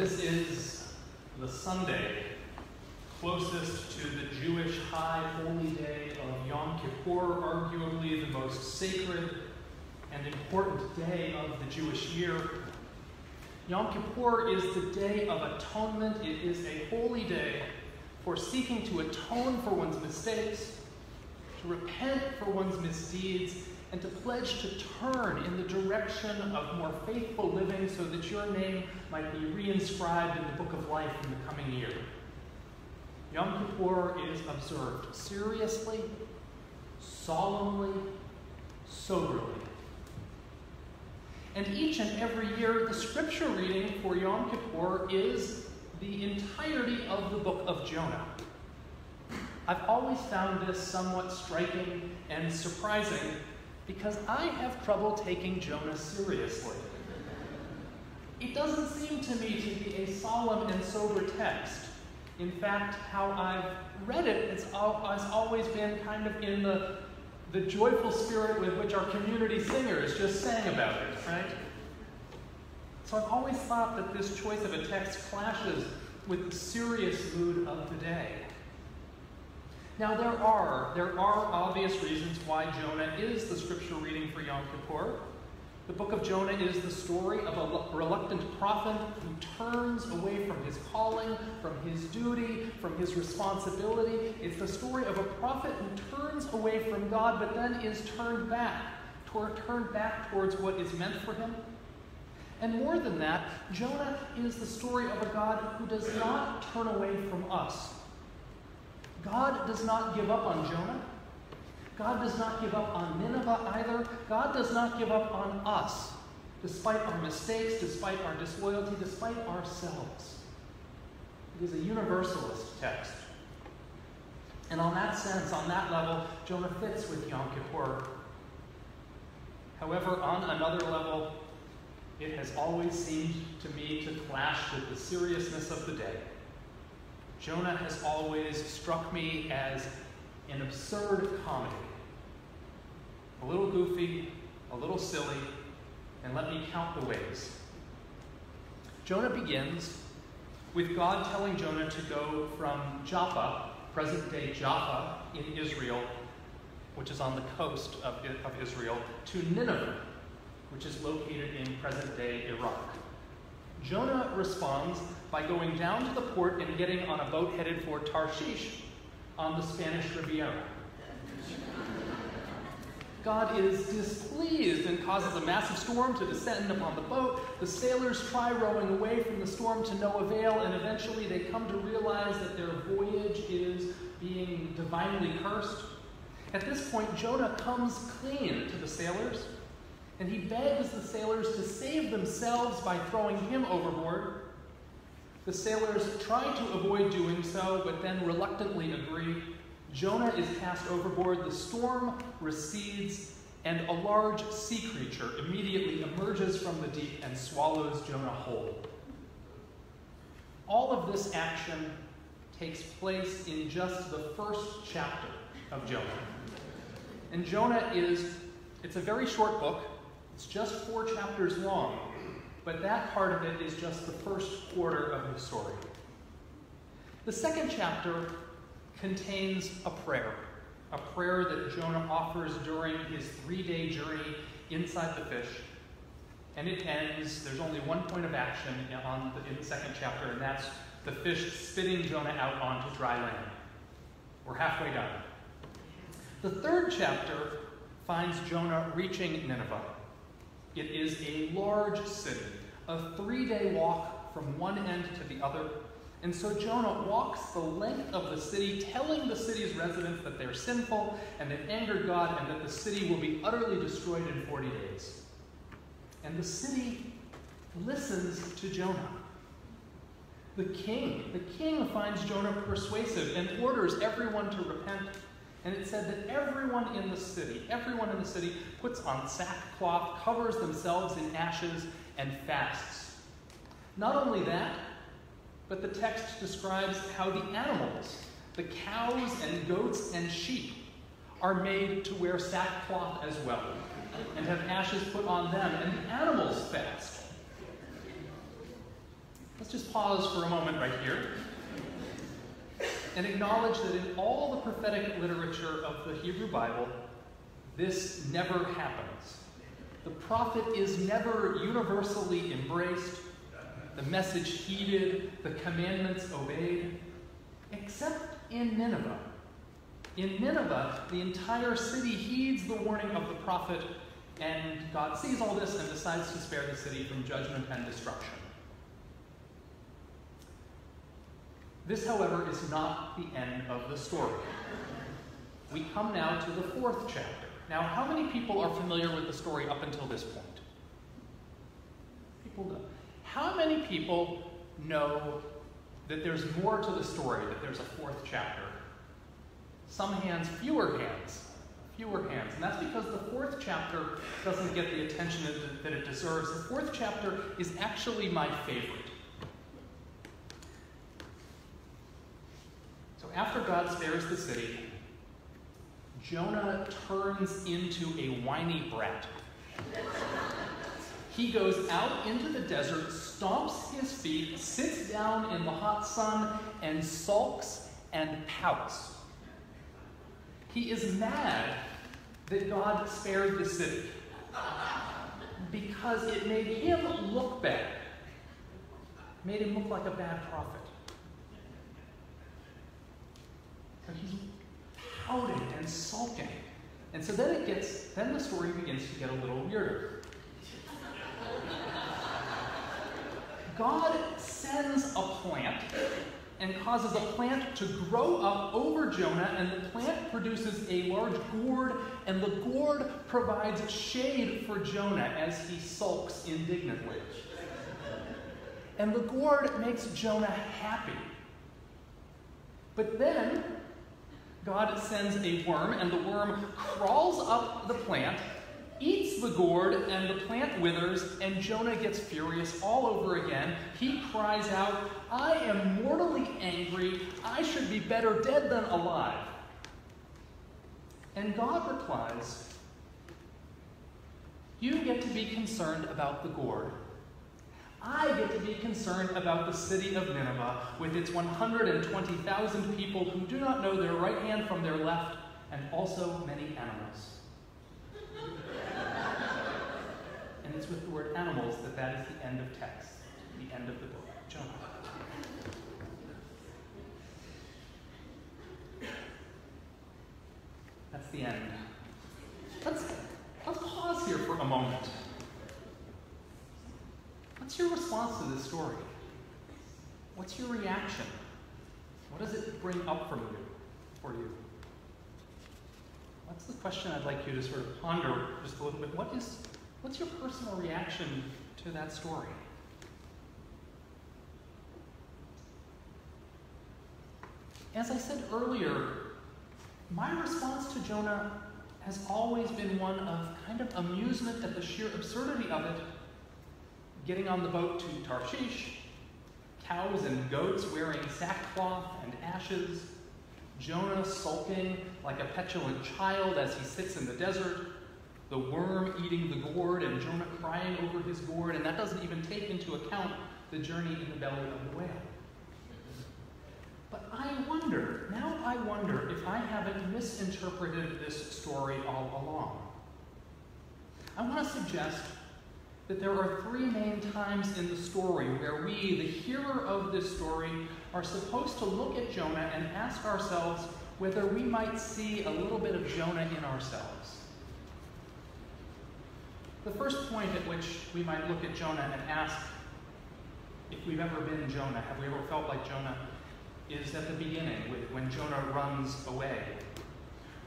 this is the Sunday closest to the Jewish high holy day of Yom Kippur, arguably the most sacred and important day of the Jewish year. Yom Kippur is the Day of Atonement. It is a holy day for seeking to atone for one's mistakes, to repent for one's misdeeds, and to pledge to turn in the direction of more faithful living so that your name might be reinscribed in the Book of Life in the coming year. Yom Kippur is observed seriously, solemnly, soberly. And each and every year, the scripture reading for Yom Kippur is the entirety of the Book of Jonah. I've always found this somewhat striking and surprising because I have trouble taking Jonah seriously. It doesn't seem to me to be a solemn and sober text. In fact, how I've read it has always been kind of in the joyful spirit with which our community singers just sang about it, right? So I've always thought that this choice of a text clashes with the serious mood of the day. Now there are obvious reasons why Jonah is the scripture reading for Yom Kippur. The Book of Jonah is the story of a reluctant prophet who turns away from his calling, from his duty, from his responsibility. It's the story of a prophet who turns away from God, but then is turned back towards what is meant for him. And more than that, Jonah is the story of a God who does not turn away from us. God does not give up on Jonah. God does not give up on Nineveh either. God does not give up on us, despite our mistakes, despite our disloyalty, despite ourselves. It is a universalist text. And on that sense, on that level, Jonah fits with Yom Kippur. However, on another level, it has always seemed to me to clash with the seriousness of the day. Jonah has always struck me as an absurd comedy. A little goofy, a little silly, and let me count the ways. Jonah begins with God telling Jonah to go from Joppa, present-day Joppa in Israel, which is on the coast of Israel, to Nineveh, which is located in present-day Iraq. Jonah responds by going down to the port and getting on a boat headed for Tarshish on the Spanish Riviera. God is displeased and causes a massive storm to descend upon the boat. The sailors try rowing away from the storm to no avail, and eventually they come to realize that their voyage is being divinely cursed. At this point, Jonah comes clean to the sailors, and he begs the sailors to save themselves by throwing him overboard. The sailors try to avoid doing so, but then reluctantly agree. Jonah is cast overboard, the storm recedes, and a large sea creature immediately emerges from the deep and swallows Jonah whole. All of this action takes place in just the first chapter of Jonah. And Jonah it's a very short book. It's just 4 chapters long. But that part of it is just the first quarter of the story. The second chapter contains a prayer that Jonah offers during his 3-day journey inside the fish. And it ends, there's only one point of action in the second chapter, and that's the fish spitting Jonah out onto dry land. We're halfway done. The third chapter finds Jonah reaching Nineveh. It is a large city, a 3-day walk from one end to the other. And so Jonah walks the length of the city, telling the city's residents that they're sinful and they've angered God and that the city will be utterly destroyed in 40 days. And the city listens to Jonah. The king finds Jonah persuasive and orders everyone to repent. And it said that everyone in the city puts on sackcloth, covers themselves in ashes, and fasts. Not only that, but the text describes how the animals, the cows and goats and sheep, are made to wear sackcloth as well, and have ashes put on them, and the animals fast. Let's just pause for a moment right here and acknowledge that in all the prophetic literature of the Hebrew Bible, this never happens. The prophet is never universally embraced, the message heeded, the commandments obeyed, except in Nineveh. In Nineveh, the entire city heeds the warning of the prophet, and God sees all this and decides to spare the city from judgment and destruction. This, however, is not the end of the story. We come now to the fourth chapter. Now, how many people are familiar with the story up until this point? People know. How many people know that there's more to the story, that there's a fourth chapter? Some hands, fewer hands. And that's because the fourth chapter doesn't get the attention that it deserves. The fourth chapter is actually my favorite. So after God spares the city, Jonah turns into a whiny brat. He goes out into the desert, stomps his feet, sits down in the hot sun, and sulks and pouts. He is mad that God spared the city because it made him look bad. Made him look like a bad prophet. So he's pouting and sulking. And so then the story begins to get a little weirder. God sends a plant and causes a plant to grow up over Jonah, and the plant produces a large gourd, and the gourd provides shade for Jonah as he sulks indignantly. And the gourd makes Jonah happy. But then God sends a worm, and the worm crawls up the plant, eats the gourd, and the plant withers, and Jonah gets furious all over again. He cries out, "I am mortally angry. I should be better dead than alive." And God replies, "You get to be concerned about the gourd. I get to be concerned about the city of Nineveh with its 120,000 people who do not know their right hand from their left, and also many animals." And it's with the word animals that is the end of text, the end of the book of Jonah. That's the end. Let's pause here for a moment. What's your response to this story? What's your reaction? What does it bring up from you, for you? That's the question I'd like you to sort of ponder just a little bit. What's your personal reaction to that story? As I said earlier, my response to Jonah has always been one of kind of amusement at the sheer absurdity of it. Getting on the boat to Tarshish, cows and goats wearing sackcloth and ashes, Jonah sulking like a petulant child as he sits in the desert, the worm eating the gourd, and Jonah crying over his gourd, and that doesn't even take into account the journey in the belly of the whale. But I wonder if I haven't misinterpreted this story all along. I want to suggest that there are three main times in the story where we, the hearer of this story, are supposed to look at Jonah and ask ourselves whether we might see a little bit of Jonah in ourselves. The first point at which we might look at Jonah and ask if we've ever been Jonah, have we ever felt like Jonah, is at the beginning, when Jonah runs away.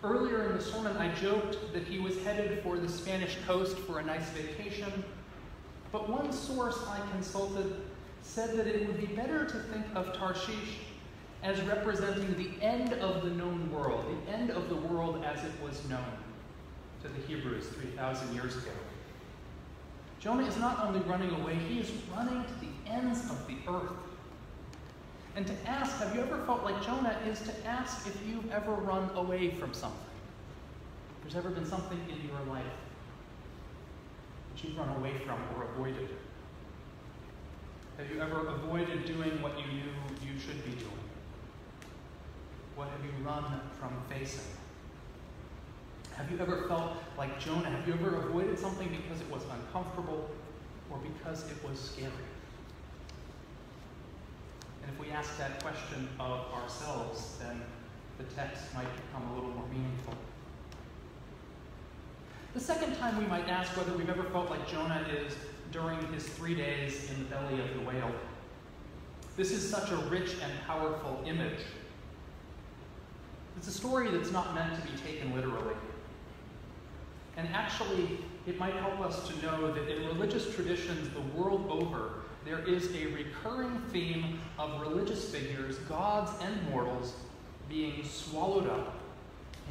Earlier in the sermon, I joked that he was headed for the Spanish coast for a nice vacation, but one source I consulted said that it would be better to think of Tarshish as representing the end of the known world, the end of the world as it was known to the Hebrews 3,000 years ago. Jonah is not only running away, he is running to the ends of the earth. And to ask, have you ever felt like Jonah, is to ask if you've ever run away from something. If there's ever been something in your life that you've run away from or avoided. Have you ever avoided doing what you knew you should be doing? What have you run from facing? Have you ever felt like Jonah? Have you ever avoided something because it was uncomfortable or because it was scary? And if we ask that question of ourselves, then the text might become a little more meaningful. The second time we might ask whether we've ever felt like Jonah is during his 3 days in the belly of the whale. This is such a rich and powerful image. It's a story that's not meant to be taken literally. And actually, it might help us to know that in religious traditions the world over, there is a recurring theme of religious figures, gods and mortals, being swallowed up,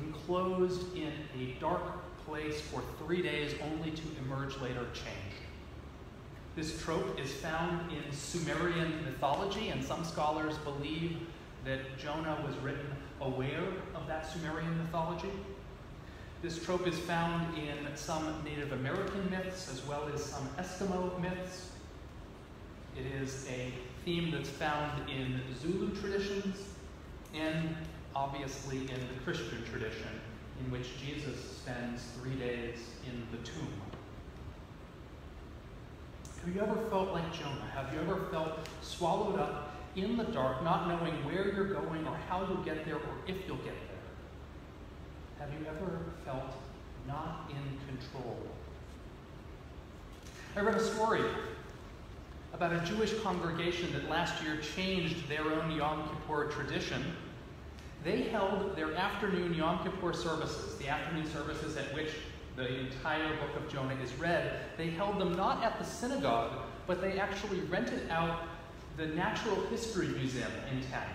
enclosed in a dark place for 3 days only to emerge later changed. This trope is found in Sumerian mythology, and some scholars believe that Jonah was written aware of that Sumerian mythology. This trope is found in some Native American myths as well as some Eskimo myths. It is a theme that's found in Zulu traditions and obviously in the Christian tradition, in which Jesus spends 3 days in the tomb. Have you ever felt like Jonah? Have you ever felt swallowed up in the dark, not knowing where you're going or how you'll get there or if you'll get there? Have you ever felt not in control? I read a story about a Jewish congregation that last year changed their own Yom Kippur tradition. They held their afternoon Yom Kippur services, the afternoon services at which the entire Book of Jonah is read. They held them not at the synagogue, but they actually rented out the Natural History Museum in town,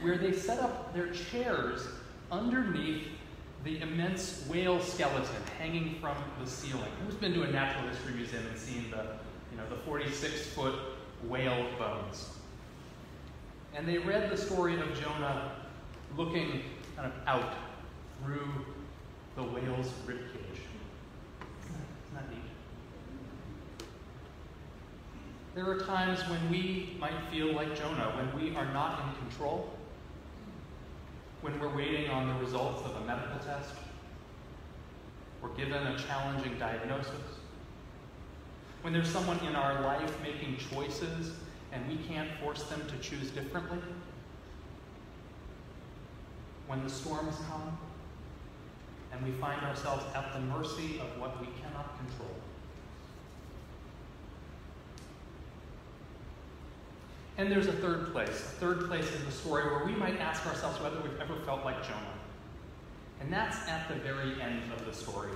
where they set up their chairs underneath the immense whale skeleton hanging from the ceiling. Who's been to a Natural History Museum and seen the 46-foot whale bones? And they read the story of Jonah looking kind of out through the whale's ribcage. Isn't that neat? There are times when we might feel like Jonah, when we are not in control, when we're waiting on the results of a medical test, or given a challenging diagnosis, when there's someone in our life making choices and we can't force them to choose differently, when the storms come and we find ourselves at the mercy of what we cannot control. And there's a third place. A third place in the story where we might ask ourselves whether we've ever felt like Jonah. And that's at the very end of the story,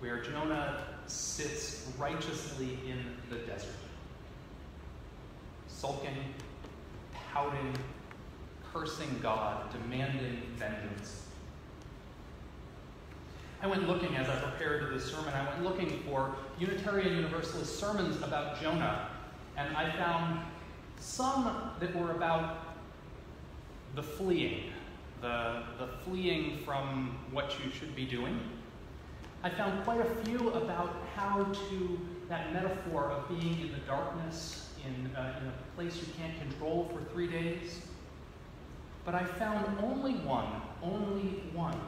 where Jonah sits righteously in the desert, sulking, pouting, cursing God, demanding vengeance. I went looking, as I prepared this sermon, I went looking for Unitarian Universalist sermons about Jonah, and I found some that were about the fleeing from what you should be doing. I found quite a few about that metaphor of being in the darkness, in a place you can't control for 3 days. But I found only one,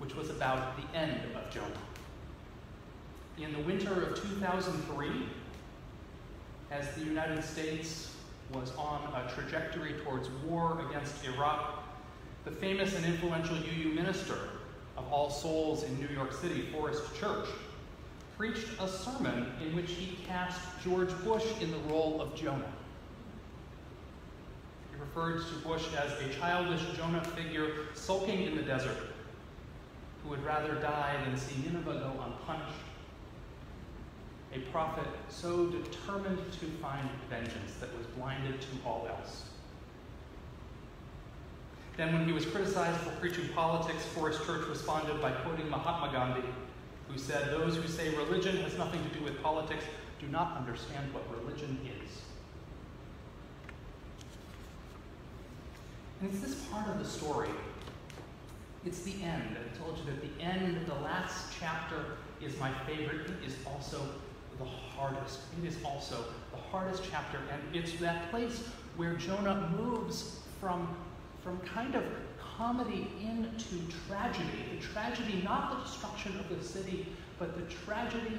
which was about the end of Jonah. In the winter of 2003, as the United States was on a trajectory towards war against Iraq, the famous and influential UU minister of All Souls in New York City, Forrest Church, preached a sermon in which he cast George Bush in the role of Jonah. He referred to Bush as a childish Jonah figure sulking in the desert, who would rather die than see Nineveh go unpunished, a prophet so determined to find vengeance that was blinded to all else. Then when he was criticized for preaching politics, Forrest Church responded by quoting Mahatma Gandhi, who said, "Those who say religion has nothing to do with politics do not understand what religion is." And it's this part of the story. It's the end. I told you that the end, the last chapter, is my favorite. It is also the hardest. It is also the hardest chapter, and it's that place where Jonah moves from kind of comedy into tragedy. The tragedy, not the destruction of the city, but the tragedy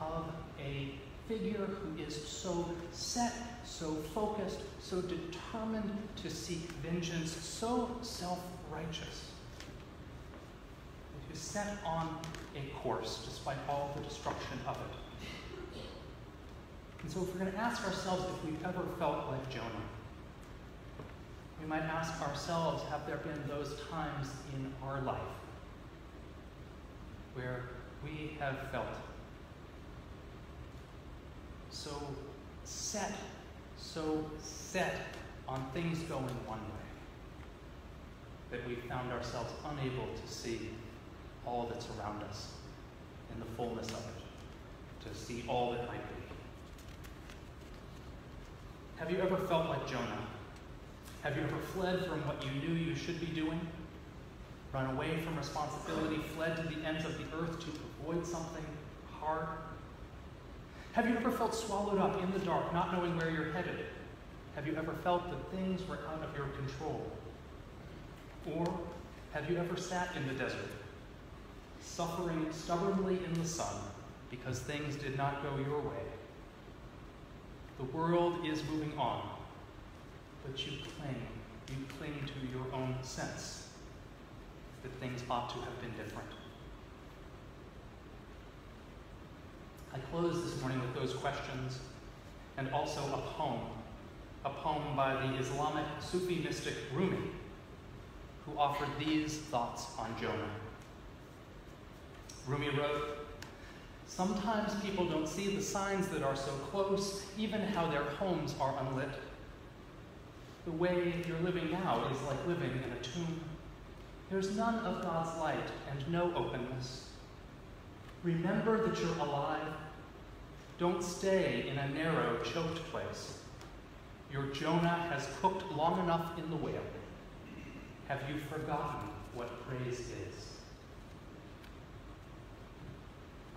of a figure who is so set, so focused, so determined to seek vengeance, so self-righteous, who is set on a course despite all the destruction of it. And so if we're going to ask ourselves if we've ever felt like Jonah, we might ask ourselves, have there been those times in our life where we have felt so set on things going one way that we found ourselves unable to see all that's around us in the fullness of it, to see all that might be. Have you ever felt like Jonah? Have you ever fled from what you knew you should be doing? Run away from responsibility, fled to the ends of the earth to avoid something hard? Have you ever felt swallowed up in the dark, not knowing where you're headed? Have you ever felt that things were out of your control? Or have you ever sat in the desert, suffering stubbornly in the sun because things did not go your way? The world is moving on, but you cling to your own sense that things ought to have been different. I close this morning with those questions, and also a poem by the Islamic Sufi mystic Rumi, who offered these thoughts on Jonah. Rumi wrote, "Sometimes people don't see the signs that are so close, even how their homes are unlit. The way you're living now is like living in a tomb. There's none of God's light and no openness. Remember that you're alive. Don't stay in a narrow, choked place. Your Jonah has cooked long enough in the whale. Have you forgotten what praise is?"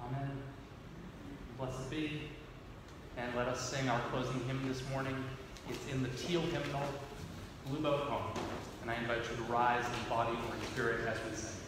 Amen. Blessed be. And let us sing our closing hymn this morning. It's in the teal hymnal, Blue Boat Home. And I invite you to rise in body or in spirit as we sing.